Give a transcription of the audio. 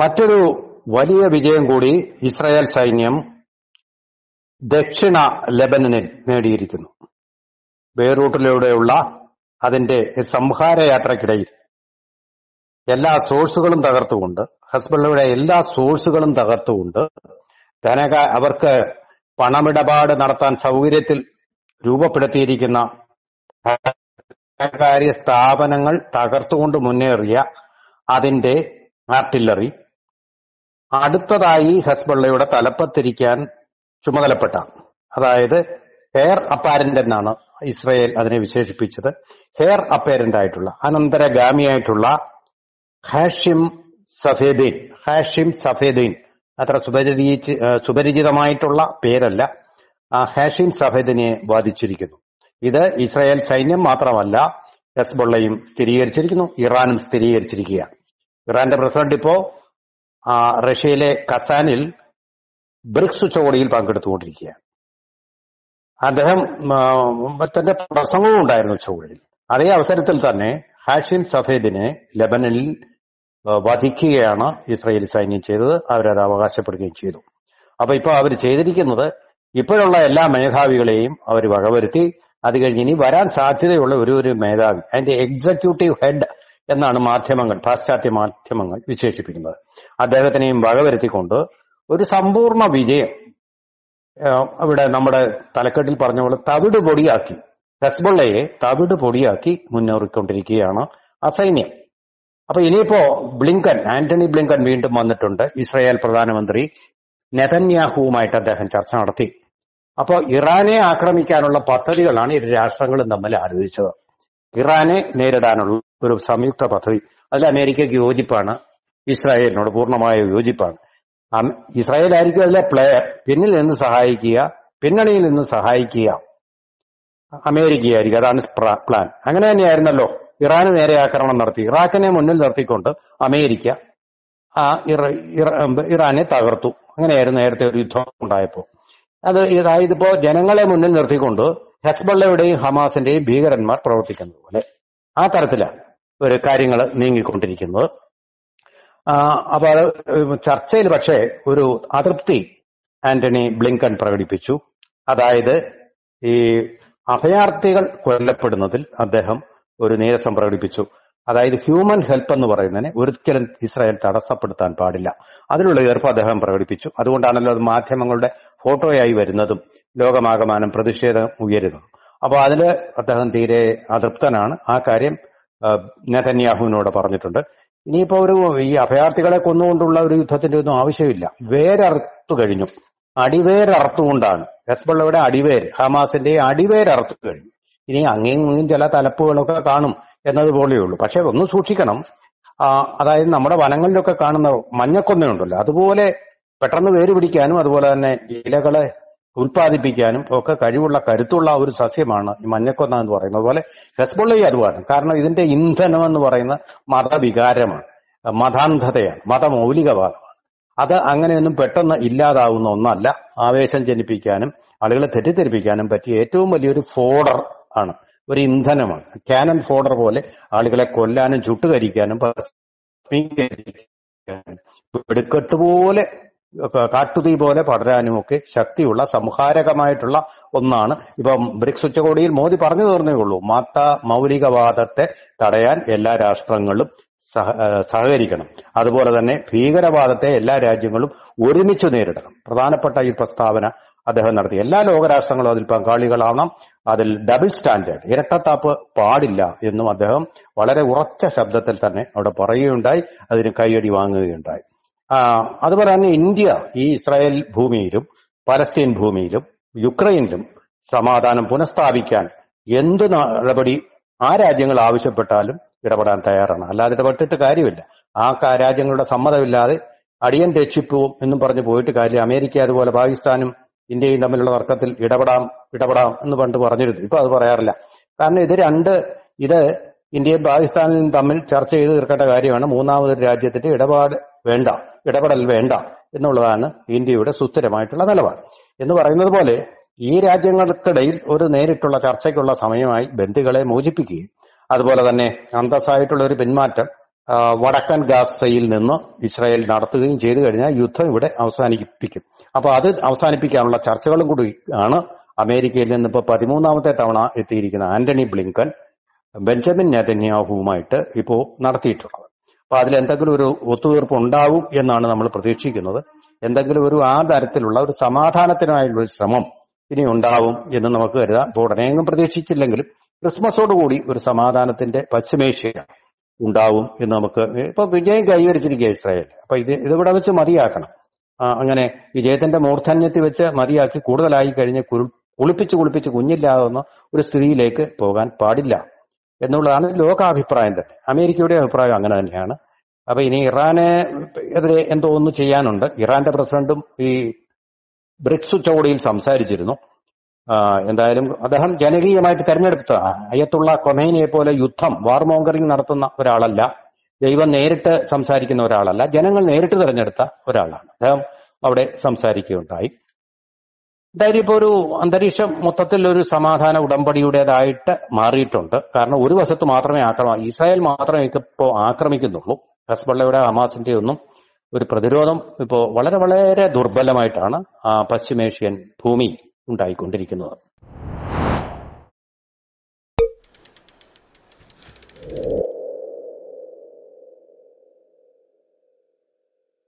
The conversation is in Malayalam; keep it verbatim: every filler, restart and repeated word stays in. മറ്റൊരു വലിയ വിജയം കൂടി ഇസ്രായേൽ സൈന്യം ദക്ഷിണ ലെബനനിൽ നേടിയിരിക്കുന്നു. ബെയ്റൂട്ടിലൂടെയുള്ള അതിന്റെ സംഹാരയാത്രക്കിടയിൽ എല്ലാ സോഴ്സുകളും തകർത്തുകൊണ്ട്, ഹസ്ബുള്ളയുടെ എല്ലാ സോഴ്സുകളും തകർത്തുകൊണ്ട്, ധനക അവർക്ക് പണമിടപാട് നടത്താൻ സൗകര്യത്തിൽ രൂപപ്പെടുത്തിയിരിക്കുന്ന ധനകാര്യ സ്ഥാപനങ്ങൾ തകർത്തുകൊണ്ട് മുന്നേറിയ അതിന്റെ ആർട്ടില്ലറി അടുത്തതായി ഹസ്ബുള്ളയുടെ തലപ്പത്തിരിക്കാൻ ചുമതലപ്പെട്ട, അതായത് ഹെയർ അപ്പാരന്റ് എന്നാണ് ഇസ്രായേൽ അതിനെ വിശേഷിപ്പിച്ചത്, ഹെയർ അപ്പാരന്റ് ആയിട്ടുള്ള അനന്തരഗാമിയായിട്ടുള്ള ഹാഷിം സഫീദ്ദീൻ, ഹാഷിം സഫീദ്ദീൻ അത്ര സുപരിചി സുപരിചിതമായിട്ടുള്ള പേരല്ല, ആ ഹാഷിം സഫീദ്ദീനെ ബാധിച്ചിരിക്കുന്നു. ഇത് ഇസ്രായേൽ സൈന്യം മാത്രമല്ല ഹെസ്ബുള്ളയും സ്ഥിരീകരിച്ചിരിക്കുന്നു, ഇറാനും സ്ഥിരീകരിച്ചിരിക്കുകയാണ്. ഇറാന്റെ പ്രസിഡന്റ് ഇപ്പോ റഷ്യയിലെ കസാനിൽ ബ്രിക്സ് ഉച്ചകോടിയിൽ പങ്കെടുത്തുകൊണ്ടിരിക്കുകയാണ്. അദ്ദേഹം തന്റെ പ്രസംഗവും ഉണ്ടായിരുന്നു ഉച്ചകോടിയിൽ. അതേ അവസരത്തിൽ തന്നെ ഹാഷിം സഫീദ്ദീനെ ലെബനനിൽ വധിക്കുകയാണ് ഇസ്രായേലി സൈന്യം ചെയ്തത്. അവരത് അവകാശപ്പെടുകയും ചെയ്തു. അപ്പൊ ഇപ്പൊ അവർ ചെയ്തിരിക്കുന്നത് ഇപ്പോഴുള്ള എല്ലാ മേധാവികളെയും അവർ വകവരുത്തി. അത് കഴിഞ്ഞ് ഇനി വരാൻ സാധ്യതയുള്ള ഒരു ഒരു മേധാവി, അതിന്റെ എക്സിക്യൂട്ടീവ് ഹെഡ് എന്നാണ് മാധ്യമങ്ങൾ, പാശ്ചാത്യ മാധ്യമങ്ങൾ വിശേഷിപ്പിക്കുന്നത്, അദ്ദേഹത്തിനെയും വകവരുത്തിക്കൊണ്ട് ഒരു സമ്പൂർണ്ണ വിജയം ഇവിടെ നമ്മുടെ തലക്കെട്ടിൽ പറഞ്ഞ പോലെ തവിട് പൊടിയാക്കി, ഹെസ്ബുള്ളയെ തവിട് പൊടിയാക്കി മുന്നേറിക്കൊണ്ടിരിക്കുകയാണ് ആ സൈന്യം. അപ്പൊ ഇനിയിപ്പോ ബ്ലിങ്കൻ, ആന്റണി ബ്ലിങ്കൻ വീണ്ടും വന്നിട്ടുണ്ട്. ഇസ്രായേൽ പ്രധാനമന്ത്രി നെതന്യാഹുവുമായിട്ട് അദ്ദേഹം ചർച്ച നടത്തി. അപ്പോ ഇറാനെ ആക്രമിക്കാനുള്ള പദ്ധതികളാണ് ഇരു രാഷ്ട്രങ്ങളും തമ്മിൽ ആലോചിച്ചത്. ഇറാനെ നേരിടാനുള്ള ഒരു സംയുക്ത പദ്ധതി. അതിൽ അമേരിക്കയ്ക്ക് യോജിപ്പാണ്, ഇസ്രായേലിനോട് പൂർണ്ണമായ യോജിപ്പാണ്. ഇസ്രായേൽ ആയിരിക്കും അതിലെ പ്ലെയർ, പിന്നിൽ നിന്ന് സഹായിക്കുക, പിന്നണിയിൽ നിന്ന് സഹായിക്കുക അമേരിക്കയായിരിക്കും. അതാണ് പ്ലാൻ. അങ്ങനെ തന്നെയായിരുന്നല്ലോ ഇറാന് നേരെ ആക്രമണം നടത്തി, ഇറാഖിനെ മുന്നിൽ നിർത്തിക്കൊണ്ട് അമേരിക്ക ആ ഇറാനെ തകർത്തു. അങ്ങനെയായിരുന്നു നേരത്തെ ഒരു യുദ്ധം ഉണ്ടായപ്പോൾ. അത് അതായത് ഇപ്പോ ജനങ്ങളെ മുന്നിൽ നിർത്തിക്കൊണ്ട് ഹെസ്ബുള്ളയുടെയും ഹമാസിന്റെയും ഭീകരന്മാർ പ്രവർത്തിക്കുന്നത് പോലെ ആ തരത്തിലാണ് ഒരു കാര്യങ്ങൾ നീങ്ങിക്കൊണ്ടിരിക്കുന്നത്. അപ്പൊ ചർച്ചയിൽ പക്ഷേ ഒരു അതൃപ്തി ആന്റണി ബ്ലിങ്കൻ പ്രകടിപ്പിച്ചു. അതായത് ഈ അഭയാർത്ഥികൾ കൊല്ലപ്പെടുന്നതിൽ അദ്ദേഹം ഒരു നീരസം പ്രകടിപ്പിച്ചു. അതായത് ഹ്യൂമൻ ഹെൽപ്പ് എന്ന് പറയുന്നതിനെ ഒരിക്കലും ഇസ്രായേൽ തടസ്സപ്പെടുത്താൻ പാടില്ല, അതിനുള്ള ഏർപ്പ് അദ്ദേഹം പ്രകടിപ്പിച്ചു. അതുകൊണ്ടാണല്ലോ അത് മാധ്യമങ്ങളുടെ ഫോട്ടോയായി വരുന്നതും ലോകമാകമാനം പ്രതിഷേധം ഉയരുന്നതും. അപ്പൊ അതിൽ അദ്ദേഹം തീരെ അതൃപ്തനാണ്. ആ കാര്യം നെതന്യാഹുവിനോട് പറഞ്ഞിട്ടുണ്ട്. ഇനിയിപ്പോ ഒരു ഈ അഭയാർത്ഥികളെ കൊന്നുകൊണ്ടുള്ള ഒരു യുദ്ധത്തിന്റെ ഒന്നും ആവശ്യമില്ല. വേരറുത്തു കഴിഞ്ഞു, അടിവേരറുത്തുകൊണ്ടാണ് ഹെസ്ബുള്ളയുടെ അടിവേര്, ഹമാസിന്റെ അടിവേരറുത്തു കഴിഞ്ഞു. ഇനി അങ്ങേയും ഇങ്ങും ചില തലപ്പുകളൊക്കെ കാണും എന്നതുപോലെയുള്ളൂ. പക്ഷെ ഒന്ന് സൂക്ഷിക്കണം, അതായത് നമ്മുടെ വനങ്ങളിലൊക്കെ കാണുന്ന മഞ്ഞക്കൊന്നയുണ്ടല്ലോ, അതുപോലെ പെട്ടെന്ന് വേര് പിടിക്കാനും അതുപോലെ തന്നെ ഇലകളെ ഉൽപ്പാദിപ്പിക്കാനും ഒക്കെ കഴിവുള്ള കരുത്തുള്ള ഒരു സസ്യമാണ് ഈ മഞ്ഞക്കൊന്ന എന്ന് പറയുന്നത് പോലെ ഹെസ്ബുള്ളയെ അനുവാദം. കാരണം ഇതിന്റെ ഇന്ധനം എന്ന് പറയുന്ന മതവികാരമാണ്, മതാന്ധതയാണ്, മതമൗലികവാദമാണ്. അത് അങ്ങനെയൊന്നും പെട്ടെന്ന് ഇല്ലാതാവുന്ന ഒന്നല്ല. ആവേശം ജനിപ്പിക്കാനും ആളുകളെ തെറ്റിദ്ധരിപ്പിക്കാനും പറ്റിയ ഏറ്റവും വലിയൊരു ഫോഡർ ആണ്, ഒരു ഇന്ധനമാണ്. ക്യാനൻ ഫോഡർ പോലെ ആളുകളെ കൊല്ലാനും ചുട്ടുകരിക്കാനും വെടിക്കെട്ട് പോലെ കാട്ടുതീ പോലെ പടരാനും ഒക്കെ ശക്തിയുള്ള സംഹാരകമായിട്ടുള്ള ഒന്നാണ്. ഇപ്പം ബ്രിക്സ് ഉച്ചകോടിയിൽ മോദി പറഞ്ഞു തീർന്നേ ഉള്ളൂ, മത മൗലികവാദത്തെ തടയാൻ എല്ലാ രാഷ്ട്രങ്ങളും സഹകരിക്കണം, അതുപോലെ തന്നെ ഭീകരവാദത്തെ എല്ലാ രാജ്യങ്ങളും ഒരുമിച്ച് നേരിടണം. പ്രധാനപ്പെട്ട ഈ പ്രസ്താവന അദ്ദേഹം നടത്തി. എല്ലാ ലോകരാഷ്ട്രങ്ങളും അതിൽ പങ്കാളികളാണ്. അതിൽ ഡബിൾ സ്റ്റാൻഡേർഡ്, ഇരട്ടത്താപ്പ് പാടില്ല എന്നും അദ്ദേഹം വളരെ ഉറച്ച ശബ്ദത്തിൽ തന്നെ അവിടെ പറയുകയുണ്ടായി. അതിന് കൈയടി വാങ്ങുകയുണ്ടായി. അതുപോലെ തന്നെ ഇന്ത്യ ഈ ഇസ്രായേൽ ഭൂമിയിലും പലസ്തീൻ ഭൂമിയിലും യുക്രൈനിലും സമാധാനം പുനഃസ്ഥാപിക്കാൻ എന്ത് നടപടി ആ രാജ്യങ്ങൾ ആവശ്യപ്പെട്ടാലും ഇടപെടാൻ തയ്യാറാണ്. അല്ലാതെ ഇടപെട്ടിട്ട് കാര്യമില്ല. ആ രാജ്യങ്ങളുടെ സമ്മതമില്ലാതെ അടിയൻ രക്ഷിപ്പും എന്നും പറഞ്ഞു പോയിട്ട് കാര്യമില്ല. അമേരിക്ക അതുപോലെ പാകിസ്ഥാനും ഇന്ത്യയും തമ്മിലുള്ള തർക്കത്തിൽ ഇടപെടാം ഇടപെടാം എന്ന് പണ്ട് പറഞ്ഞിരുന്നു. ഇപ്പൊ അത് പറയാറില്ല. കാരണം ഇത് രണ്ട് ഇത് ഇന്ത്യയും പാകിസ്ഥാനും തമ്മിൽ ചർച്ച ചെയ്ത് തീർക്കേണ്ട കാര്യമാണ്. മൂന്നാമതൊരു രാജ്യത്തിന്റെ ഇടപാട് വേണ്ട, ഇടപെടൽ വേണ്ട എന്നുള്ളതാണ് ഇന്ത്യയുടെ സുസ്ഥിരമായിട്ടുള്ള നിലപാട് എന്ന് പറയുന്നത് പോലെ. ഈ രാജ്യങ്ങൾക്കിടയിൽ ഒരു നേരിട്ടുള്ള ചർച്ചയ്ക്കുള്ള സമയമായി ബന്ധുക്കളെ മോചിപ്പിക്കുകയും അതുപോലെ തന്നെ അന്തസ്സായിട്ടുള്ള ഒരു പിന്മാറ്റം വടക്കൻ ഗാസയിൽ നിന്ന് ഇസ്രായേൽ നടത്തുകയും ചെയ്തു കഴിഞ്ഞാൽ യുദ്ധം ഇവിടെ അവസാനിപ്പിക്കും. അപ്പൊ അത് അവസാനിപ്പിക്കാനുള്ള ചർച്ചകളും കൂടി ആണ് അമേരിക്കയിൽ നിന്ന് ഇപ്പൊ പതിമൂന്നാമത്തെ തവണ എത്തിയിരിക്കുന്ന ആന്റണി ബ്ലിങ്കൻ ബെഞ്ചമിൻ നെതന്യാഹുവുമായിട്ട് ഇപ്പോ നടത്തിയിട്ടുള്ളത്. അപ്പൊ അതിലെന്തെങ്കിലും ഒരു ഒത്തുതീർപ്പ് ഉണ്ടാവും എന്നാണ് നമ്മൾ പ്രതീക്ഷിക്കുന്നത്. എന്തെങ്കിലും ഒരു ആ തരത്തിലുള്ള ഒരു സമാധാനത്തിനായുള്ള ഒരു ശ്രമം ഇനി ഉണ്ടാവും എന്ന് നമുക്ക് കരുതാം. ഇപ്പോൾ ഉടനെയെങ്കിലും പ്രതീക്ഷിച്ചില്ലെങ്കിലും ക്രിസ്മസോടുകൂടി ഒരു സമാധാനത്തിന്റെ പശ്ചിമേഷ്യ ഉണ്ടാവും എന്ന് നമുക്ക് ഇപ്പൊ വിജയം കൈവരിച്ചിരിക്കുക ഇസ്രായേൽ. അപ്പൊ ഇത് ഇതിവിടെ വെച്ച് മതിയാക്കണം. അങ്ങനെ വിജയത്തിന്റെ മൂർധന്യത്തിൽ വെച്ച് മതിയാക്കി കൂടുതലായി കഴിഞ്ഞ് കുളിപ്പിച്ച് കുളിപ്പിച്ച് കുഞ്ഞില്ലാതെന്ന ഒരു സ്ഥിതിയിലേക്ക് പോകാൻ പാടില്ല എന്നുള്ളതാണ് ലോകാഭിപ്രായം തന്നെ. അമേരിക്കയുടെ അഭിപ്രായം അങ്ങനെ തന്നെയാണ്. അപ്പൊ ഇനി ഇറാനെ എതിരെ എന്തോ ഒന്ന് ചെയ്യാനുണ്ട്. ഇറാന്റെ പ്രസിഡന്റും ഈ ബ്രിക്സ് ഉച്ചകോടിയിൽ സംസാരിച്ചിരുന്നു. എന്തായാലും അദ്ദേഹം ജനകീയമായിട്ട് തെരഞ്ഞെടുത്ത അയത്തുള്ള കൊമേനിയെ പോലെ യുദ്ധം വാർമോങ്കറിംഗ് നടത്തുന്ന ഒരാളല്ല, ദൈവം നേരിട്ട് സംസാരിക്കുന്ന ഒരാളല്ല, ജനങ്ങൾ നേരിട്ട് തെരഞ്ഞെടുത്ത ഒരാളാണ്. അദ്ദേഹം അവിടെ സംസാരിക്കുകയുണ്ടായി. എന്തായാലും ഇപ്പൊ ഒരു അന്തരീക്ഷം മൊത്തത്തിൽ ഒരു സമാധാന ഉടമ്പടിയുടേതായിട്ട് മാറിയിട്ടുണ്ട്. കാരണം ഒരു വശത്ത് മാത്രമേ ആക്രമണം ഇസ്രായേൽ മാത്രമേ ഇപ്പോ ആക്രമിക്കുന്നുള്ളൂ. ഹസ്ബള്ളയുടെ ഹമാസിന്റെ ഒന്നും ഒരു പ്രതിരോധം ഇപ്പോ വളരെ വളരെ ദുർബലമായിട്ടാണ് പശ്ചിമേഷ്യൻ ഭൂമി ഉണ്ടായിക്കൊണ്ടിരിക്കുന്നത്.